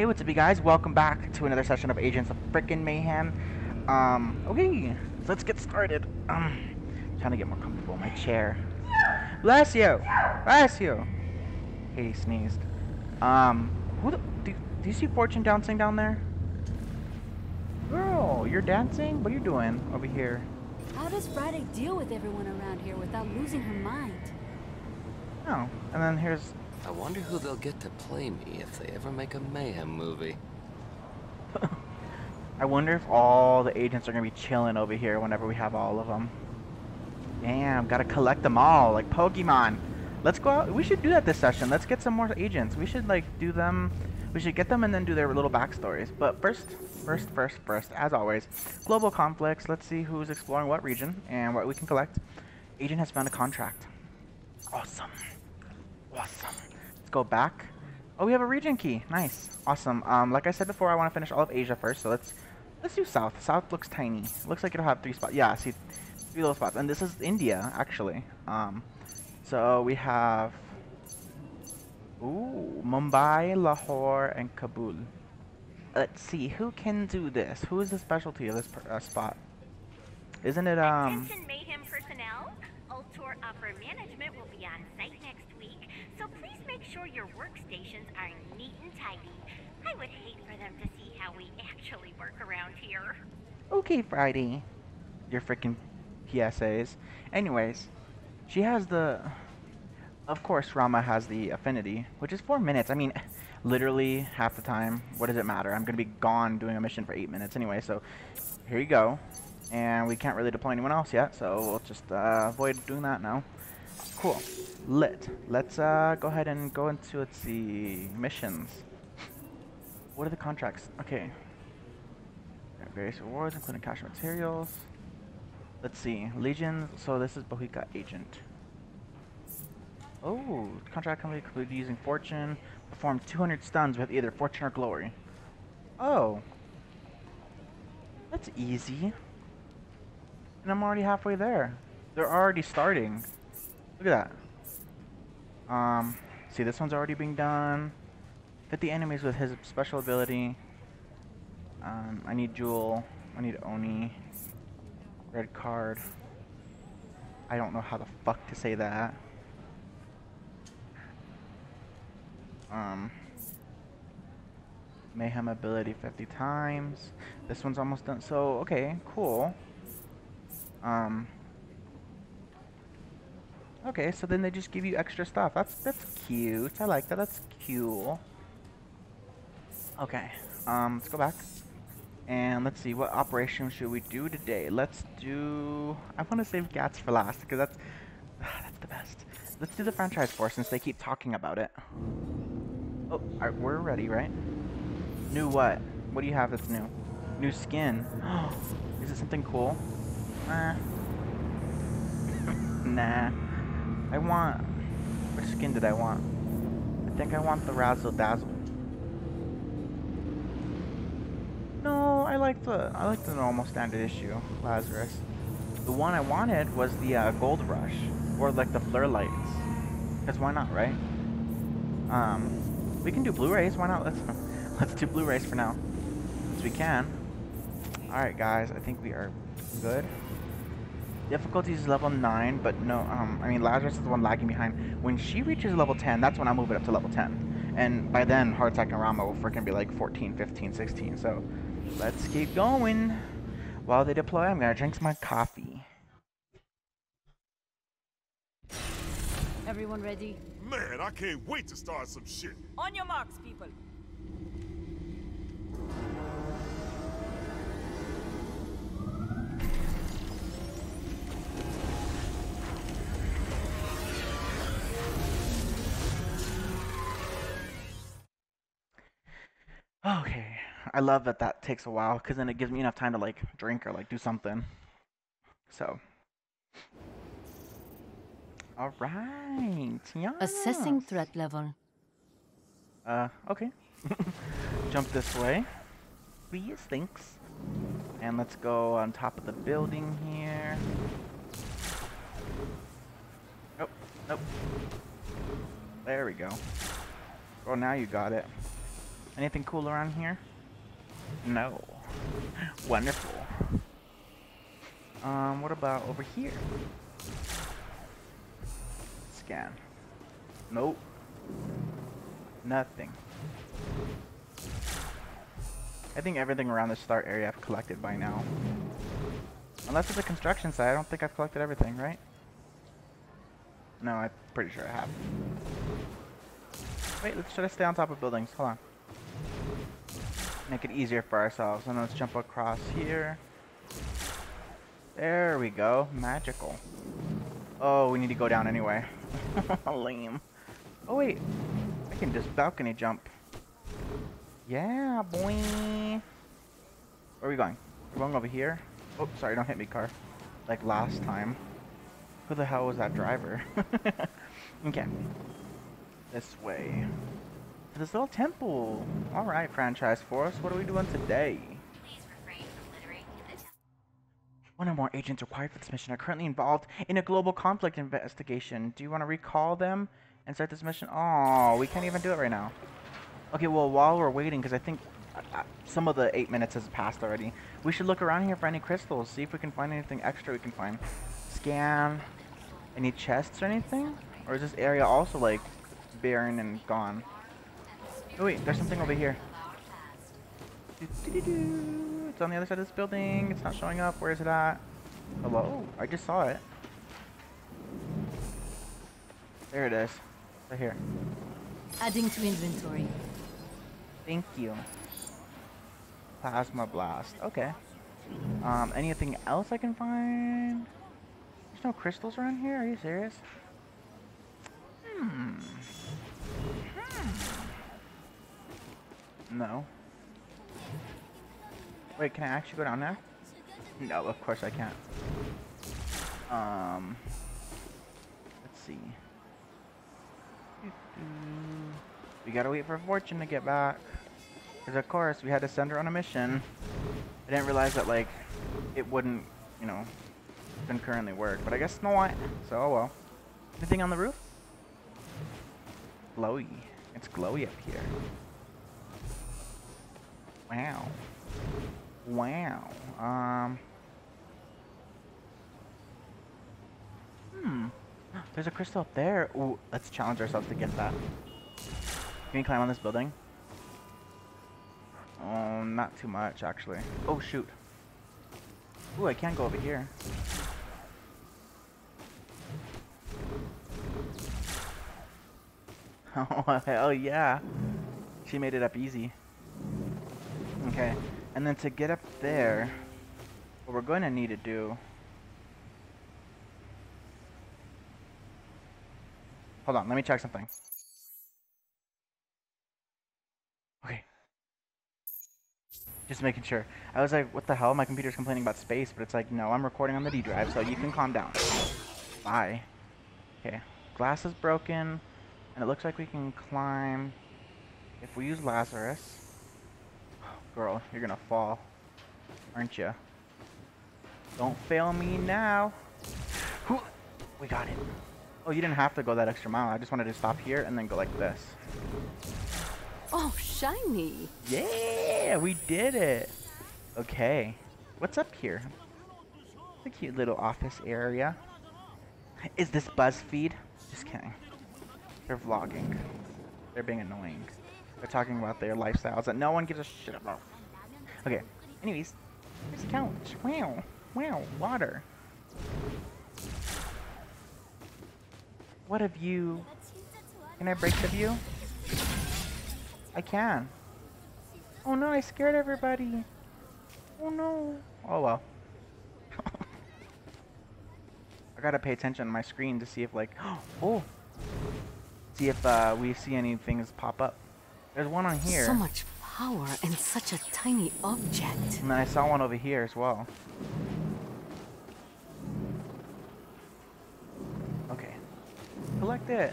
Hey, what's up, you guys? Welcome back to another session of Agents of Frickin' Mayhem. Okay, so let's get started. I'm trying to get more comfortable in my chair. Bless you! Bless you! He sneezed. Do you see Fortune dancing down there? Girl, you're dancing? What are you doing over here? How does Friday deal with everyone around here without losing her mind? Oh, and then here's... I wonder who they'll get to play me if they ever make a Mayhem movie. I wonder if all the agents are going to be chilling over here whenever we have all of them. Damn, gotta collect them all, like Pokemon. Let's go out. We should do that this session. Let's get some more agents. We should, like, do them. We should get them and then do their little backstories. But first, as always, global conflicts. Let's see who's exploring what region and what we can collect. Agent has found a contract. Awesome. Awesome. Let's go back. Oh, we have a region key. Nice. Awesome. Like I said before, I want to finish all of Asia first, so let's do South. South looks tiny. Looks like it'll have 3 spots. Yeah, see, 3 little spots. And this is India, actually. So we have Mumbai, Lahore, and Kabul. Let's see who can do this. Who is the specialty of this spot? Isn't it Attention Mayhem personnel. Tour upper management will be on site next week, so please make sure your workstations are neat and tidy. I would hate for them to see how we actually work around here. Okay, Friday. Your freaking PSAs. Anyways, she has the... Of course, Rama has the affinity, which is 4 minutes. I mean, literally half the time. What does it matter? I'm going to be gone doing a mission for 8 minutes anyway, so here you go. And we can't really deploy anyone else yet, so we'll just avoid doing that now. Cool. Lit. Let's go ahead and go into, let's see, missions. What are the contracts? Okay. Various rewards, including cash materials. Let's see. Legion. So this is Bohica agent. Oh, contract can be included using Fortune. Perform 200 stuns with either Fortune or Glory. Oh. That's easy. And I'm already halfway there. They're already starting. Look at that. See, this one's already being done. Hit the enemies with his special ability. I need Jewel. I need Oni. Red card. I don't know how the fuck to say that. Mayhem ability 50 times. This one's almost done. So, okay, cool. Okay, so then they just give you extra stuff. That's cute. I like that. That's cool. Okay. Let's go back. And let's see, what operation should we do today? Let's do... I want to save Gats for last, because that's the best. Let's do the Franchise Force, since they keep talking about it. Oh, alright, we're ready, right? New what? What do you have that's new? New skin. Is it something cool? Nah. I want... Which skin did I want? I think I want the Razzle Dazzle. No, I like the normal standard issue Lazarus. The one I wanted was the Gold Rush, or like the Flare Lights. Cause why not, right? We can do Blu-rays. Why not? Let's do Blu-rays for now, since we can. All right, guys. I think we are good. Difficulty is level 9, but no, I mean, Lazarus is the one lagging behind. When she reaches level 10, that's when I'll move it up to level 10. And by then, Hard Sack and Rama will freaking be like 14, 15, 16. So let's keep going. While they deploy, I'm going to drink my coffee. Everyone ready? Man, I can't wait to start some shit. On your marks, people. Okay, I love that that takes a while, because then it gives me enough time to, like, drink or, like, do something. So. Alright, yes. Assessing threat level. Okay. Jump this way. Please, thanks. And let's go on top of the building here. Oh, nope. There we go. Oh, now you got it. Anything cool around here? No. Wonderful. What about over here? Scan. Nope. Nothing. I think everything around the start area I've collected by now. Unless it's a construction site, I don't think I've collected everything, right? No, I'm pretty sure I have. Wait, let's try to stay on top of buildings. Hold on. Make it easier for ourselves. And let's jump across here. There we go. Magical. Oh, we need to go down anyway. Lame. Oh, wait. I can just balcony jump. Yeah, boy. Where are we going? We're going over here. Oh, sorry, don't hit me, car. Like last time. Who the hell was that driver? Okay. This way. To this little temple. Alright, Franchise Force. What are we doing today? Please refrain from littering in the temple. One or more agents required for this mission are currently involved in a global conflict investigation. Do you want to recall them and start this mission? Oh, we can't even do it right now. Okay, well, while we're waiting, because I think some of the 8 minutes has passed already, we should look around here for any crystals, see if we can find anything extra we can find. Scan. Any chests or anything? Or is this area also, like, barren and gone? Oh, wait, there's something over here. It's on the other side of this building. It's not showing up. Where is it at? Hello? I just saw it. There it is. Right here. Adding to inventory. Thank you. Plasma blast. Okay. Anything else I can find? There's no crystals around here? Are you serious? No. Wait, can I actually go down there? No, of course I can't. Let's see. We gotta wait for Fortune to get back. Because of course, we had to send her on a mission. I didn't realize that, like, it wouldn't, you know, concurrently work. But I guess not. So, oh well. Anything on the roof? Glowy. It's glowy up here. Wow. Wow. There's a crystal up there. Ooh, let's challenge ourselves to get that. Can we climb on this building? Oh, not too much, actually. Oh, shoot. Ooh, I can't go over here. Oh, hell yeah. She made it up easy. Okay, and then to get up there, what we're going to need to do... Hold on, let me check something. Okay. Just making sure. I was like, what the hell? My computer's complaining about space, but it's like, no, I'm recording on the D drive, so you can calm down. Bye. Okay, glass is broken, and it looks like we can climb if we use Lazarus. Girl, you're gonna fall, aren't you? Don't fail me now. We got it. Oh, you didn't have to go that extra mile. I just wanted to stop here and then go like this. Oh, shiny. Yeah, we did it. Okay, what's up here? It's a cute little office area. Is this BuzzFeed? Just kidding. They're vlogging. They're being annoying. They're talking about their lifestyles that no one gives a shit about. Okay. Anyways, here's a couch. Wow. Wow. Water. What a view. Can I break the view? I can. Oh no, I scared everybody. Oh no. Oh well. I gotta pay attention to my screen to see if like... Oh! See if we see any things pop up. There's one on here. So much power and such a tiny object. And then I saw one over here as well. Okay. Collect it.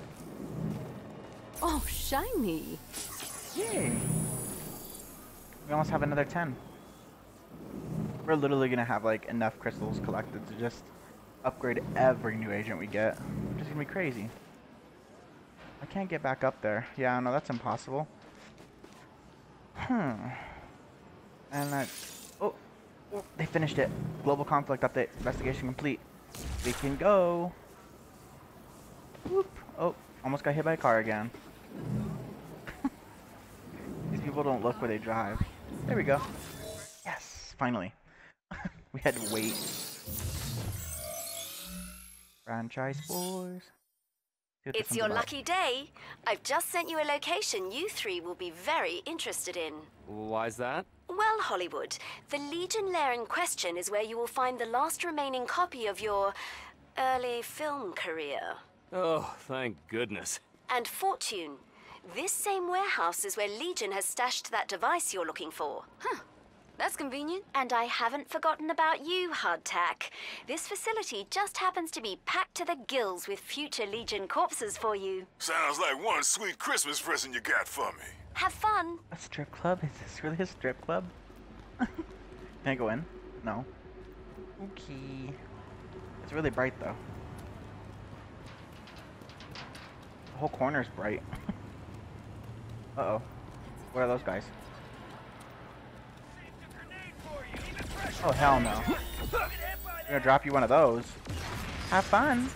Oh, shiny. Yay. We almost have another 10. We're literally going to have like enough crystals collected to just upgrade every new agent we get. Which is going to be crazy. I can't get back up there. Yeah, no, that's impossible. And oh, they finished it. Global conflict update. Investigation complete. We can go. Whoop. Oh, almost got hit by a car again. These people don't look where they drive. There we go. Yes, finally. We had to wait. Franchise Force. It's your lucky day. I've just sent you a location you three will be very interested in. Why's that? Well, Hollywood, the Legion lair in question is where you will find the last remaining copy of your early film career. Oh, thank goodness. And Fortune. This same warehouse is where Legion has stashed that device you're looking for. Huh. That's convenient. And I haven't forgotten about you, Hardtack. This facility just happens to be packed to the gills with future Legion corpses for you. Sounds like one sweet Christmas present you got for me. Have fun. A strip club? Is this really a strip club? Can I go in? No. Okay. It's really bright, though. The whole corner's bright. Uh-oh. What are those guys? Oh, hell no. I'm gonna drop you one of those. Have fun.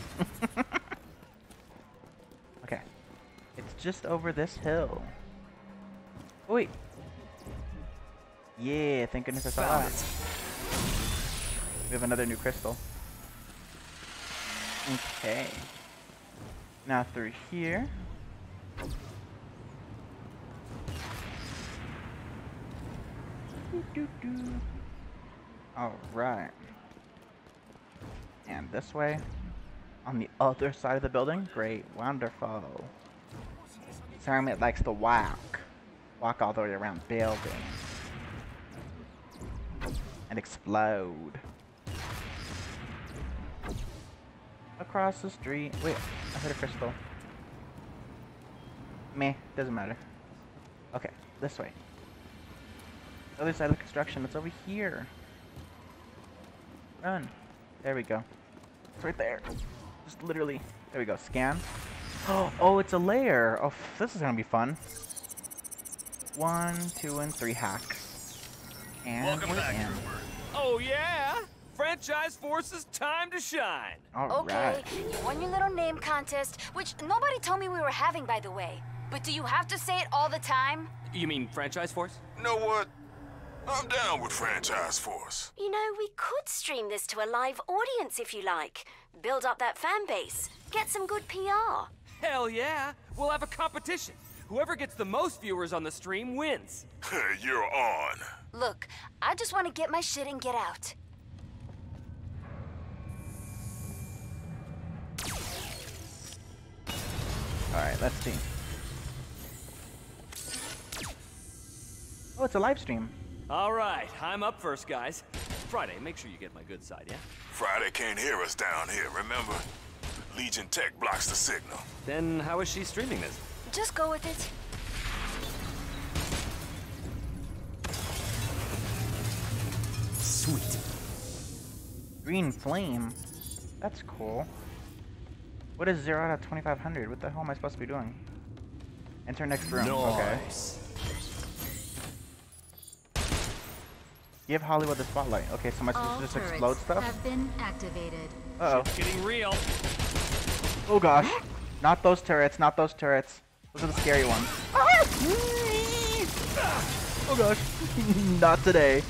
Okay. It's just over this hill. Oh, wait. Yeah, thank goodness I saw that. We have another new crystal. Okay. Now through here. Alright. And this way. On the other side of the building. Great. Wonderful. Simon likes to walk. Walk all the way around buildings. And explode. Across the street. Wait, I hit a crystal. Meh, doesn't matter. Okay, this way. The other side of the construction, it's over here. Run. There we go. It's right there. Just literally. There we go. Scan. Oh, it's a lair. Oh, this is gonna be fun. 1, 2, and 3 hacks. And welcome back, Trooper. Oh yeah! Franchise Force's time to shine. All right. Okay, you won your little name contest, which nobody told me we were having, by the way. But do you have to say it all the time? You mean Franchise Force? You know what? I'm down with Franchise Force. You know, we could stream this to a live audience if you like. Build up that fan base. Get some good PR. Hell yeah! We'll have a competition. Whoever gets the most viewers on the stream wins. You're on. Look, I just want to get my shit and get out. Alright, let's see. Oh, it's a live stream. All right, I'm up first, guys. Friday, make sure you get my good side, yeah? Friday can't hear us down here, remember? Legion Tech blocks the signal. Then how is she streaming this? Just go with it. Sweet. Green flame? That's cool. What is 0 out of 2,500? What the hell am I supposed to be doing? Enter next room. Nice. Okay. Give Hollywood the spotlight. Okay, so my sister just explode stuff. Have been activated. Uh-oh. It's getting real. Oh gosh. Not those turrets, not those turrets. Those are the scary ones. Oh gosh. Not today.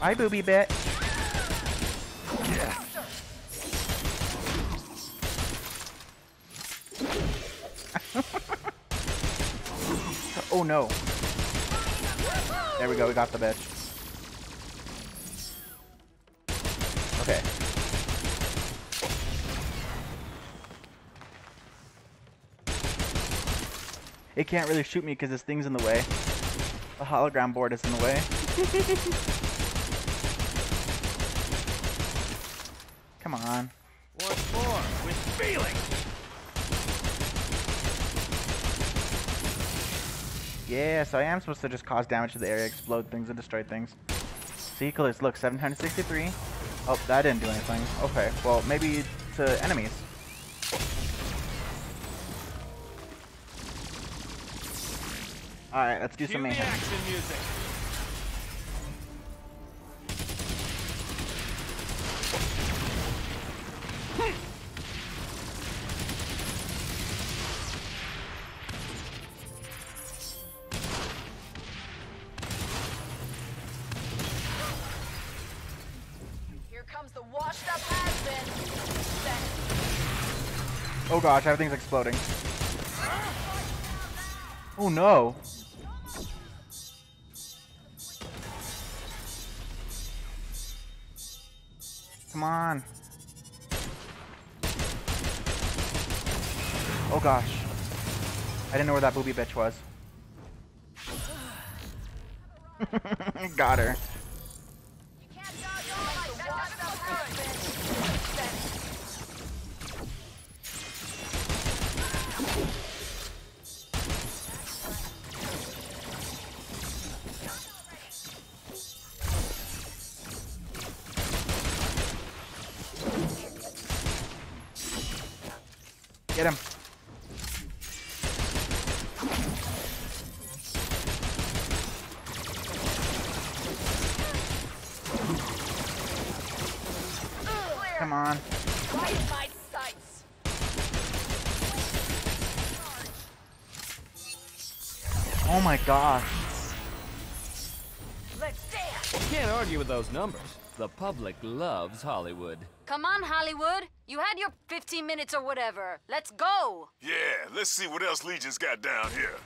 Hi, booby bit. Yeah. Oh no. There we go, we got the bitch. Okay. It can't really shoot me because this thing's in the way. The hologram board is in the way. Come on. What's more with feeling? Yeah, so I am supposed to just cause damage to the area, explode things, and destroy things. See, colors, look, 763. Oh, that didn't do anything. Okay, well, maybe to enemies. All right, let's do some mayhem. Action music. Here comes the washed-up husband. Oh gosh, everything's exploding. Oh no. Come on. Oh gosh. I didn't know where that booby bitch was. Got her. Get him. Come on. Oh my gosh. Let's dance. Can't argue with those numbers. The public loves Hollywood. Come on, Hollywood. You had your 15 minutes or whatever. Let's go. Yeah, let's see what else Legion's got down here.